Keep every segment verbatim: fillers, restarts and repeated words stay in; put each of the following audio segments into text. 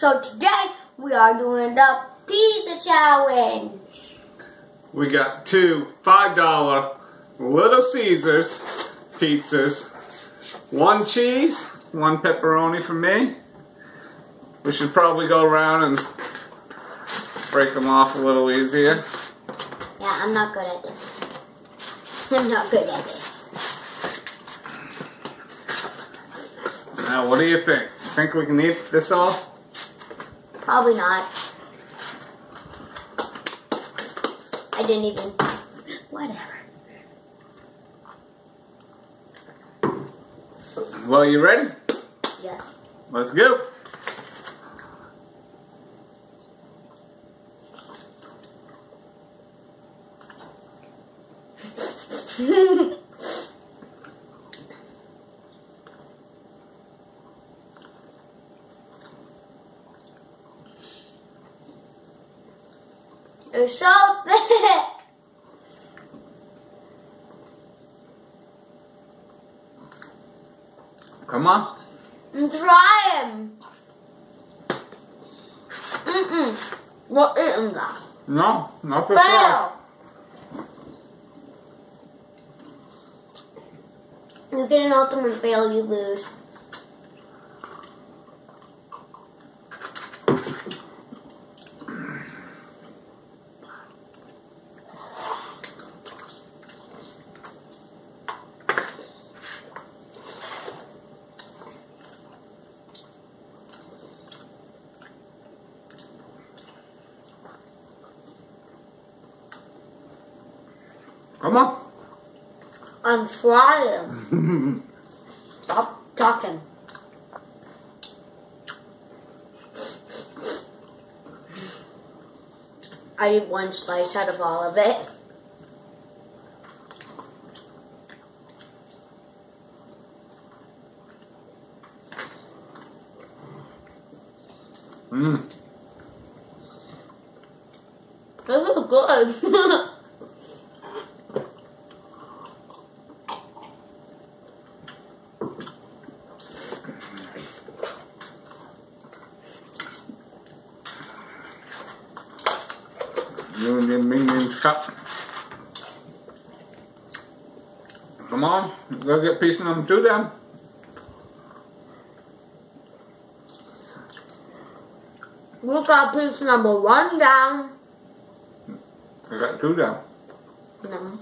So today we are doing the pizza challenge. We got two five dollar Little Caesars pizzas. One cheese, one pepperoni for me. We should probably go around and break them off a little easier. Yeah, I'm not good at this. I'm not good at this. Now, what do you think? You think we can eat this all? Probably not. I didn't even... Whatever. Well, you ready? Yeah. Let's go. They're so thick. Come on. I'm trying. Mm-mm. Not eating that. No, not for sure. You get an ultimate fail, you lose. Come on. I'm flying. Stop talking. I eat one slice out of all of it. Mmm. This is good. Cup. Come on, go get piece number two then. We got piece number one down. I got two down. No.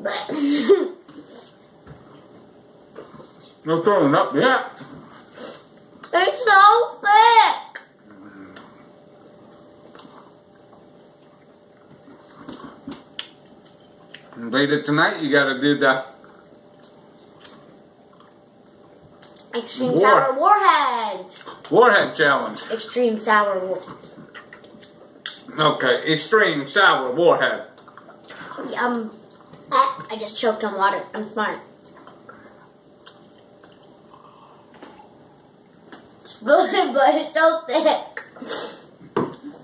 But no throwing up yet. They're so thick. And later tonight, you gotta do the Extreme War. Sour Warhead. Warhead Challenge. Extreme Sour Warhead. Okay, Extreme Sour Warhead. Um, I just choked on water. I'm smart. Good, but it's so thick.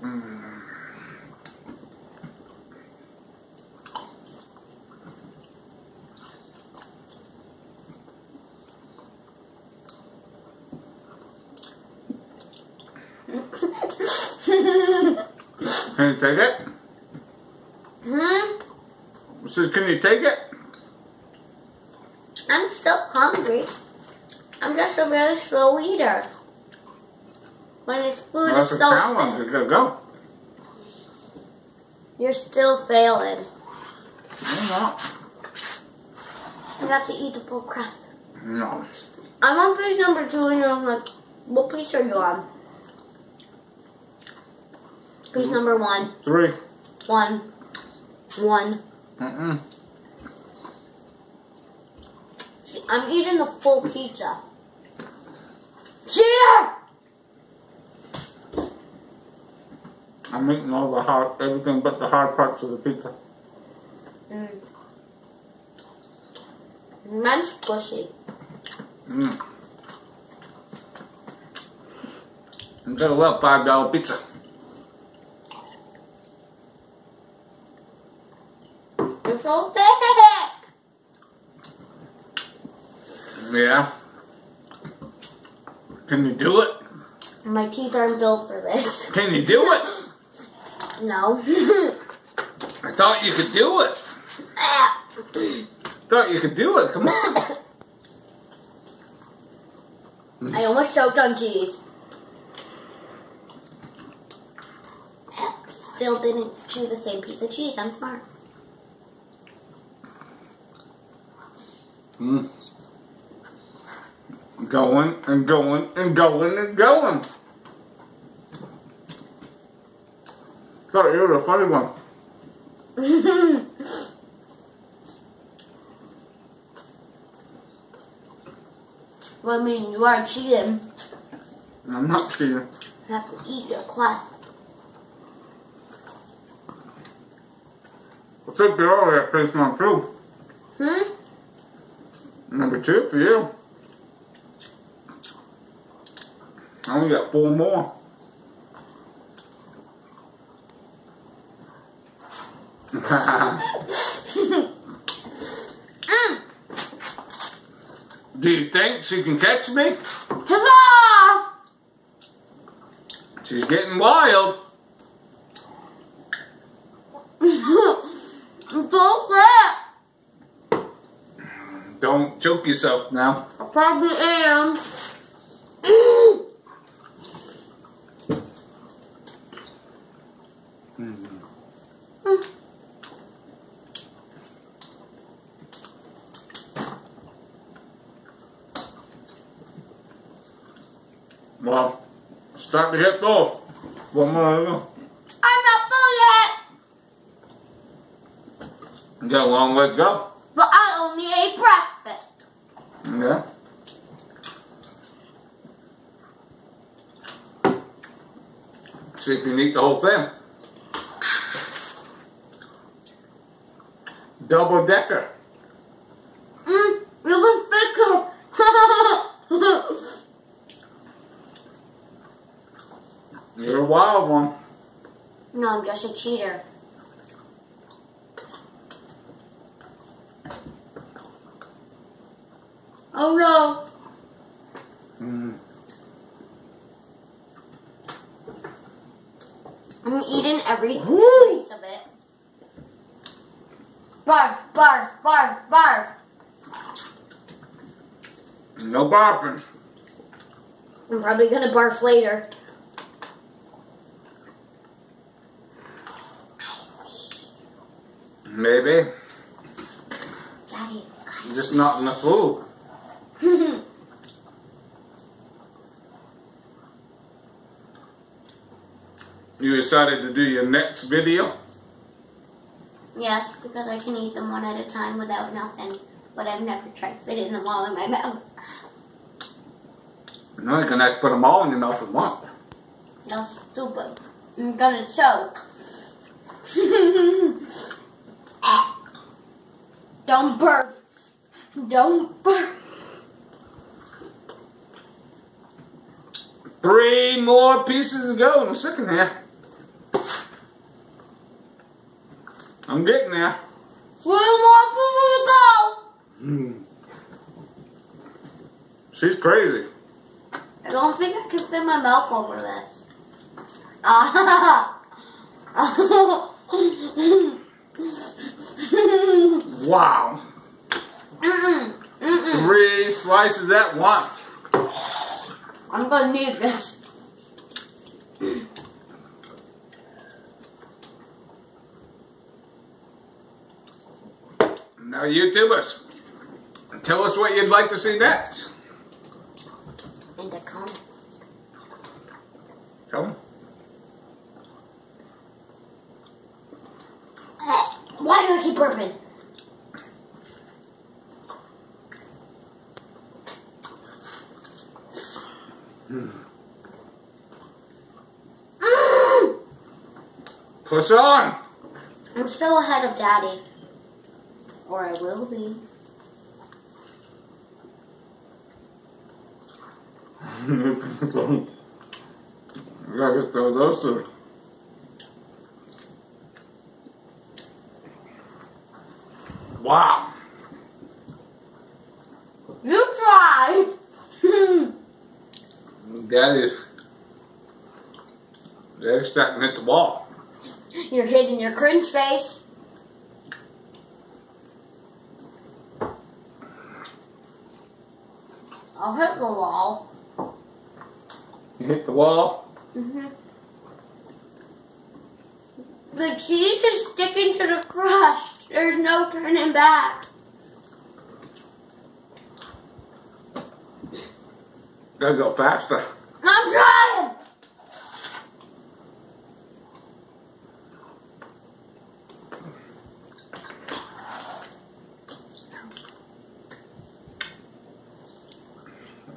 Mm. Can you take it? Hmm? Says, can you take it? I'm still hungry. I'm just a very slow eater. When it's food is so thick. You go. You're still failing. I'm not. I have to eat the full crust. No. I'm on piece number two and I'm like, what piece are you on? Piece number one. Three. One. One. Mm-mm. I'm eating the full pizza. Cheater! I'm eating all the hard, everything but the hard parts of the pizza. Mm. Mine's squishy. Mm. I'm gonna love five dollar pizza. It I'm so sick! Yeah. Can you do it? My teeth aren't built for this. Can you do it? No. I thought you could do it. Thought you could do it. Come on. I almost choked on cheese. Still didn't chew the same piece of cheese. I'm smart. Mm. Going and going and going and going. Thought you were a funny one. Well, I mean, you are cheating. I'm not cheating. You have to eat your class. I think you already have place number two. Hmm? Number two for you. I only got four more. mm. Do you think she can catch me? Huzzah! She's getting wild. Don't choke yourself now. I probably am. Mm. Mm. Well, it's time to get full. One more to go. I'm not full yet. You got a long way to go. But I only ate breakfast. Yeah. See if you can eat the whole thing. Double decker. Mmm, it was pickle. You're a wild one. No, I'm just a cheater. Oh no. Mm. I'm eating every Woo. Piece of it. Barf, barf, barf, barf. No barfing. I'm probably gonna barf later. I see. Maybe. Daddy. I'm just not in the food. You decided to do your next video? Yes, because I can eat them one at a time without nothing. But I've never tried fitting them all in my mouth. No, you're gonna have to put them all in your mouth at once. That's stupid. I'm gonna choke. Don't burp. Don't burp. Three more pieces to go in the second half. I'm getting there. Three more pieces to go. Mm. She's crazy. I don't think I can fit my mouth over this. Wow. Mm-mm. Mm-mm. Three slices at once. I'm gonna need this. Now, YouTubers, tell us what you'd like to see next. In the comments. Come. Uh, why do I keep burping? Mm. Mm. Push on! I'm still ahead of Daddy. Or I will be. You gotta get through those two. Wow. You try. That is. They're starting to hit the ball. You're hitting your cringe face. I'll hit the wall. You hit the wall? Mm-hmm. The cheese is sticking to the crust. There's no turning back. Gotta go faster. I'm trying!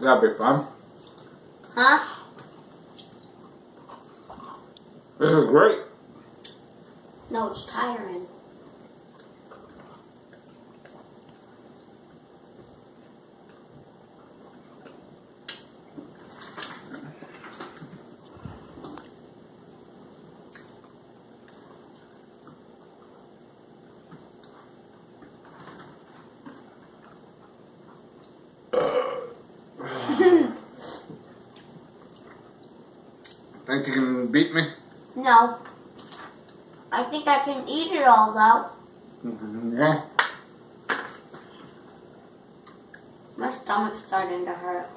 That'll be fun. Huh? This is great. No, it's tiring. Think you can beat me? No. I think I can eat it all, though. Mm-hmm, yeah. My stomach's starting to hurt.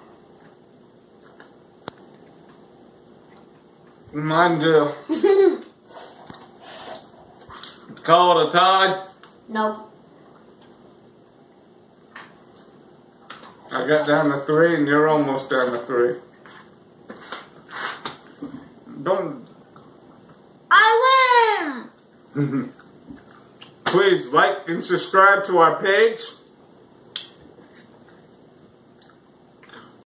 Mine too. Call it a tie? No. I got down to three and you're almost down to three. Don't. I win! Please like and subscribe to our page.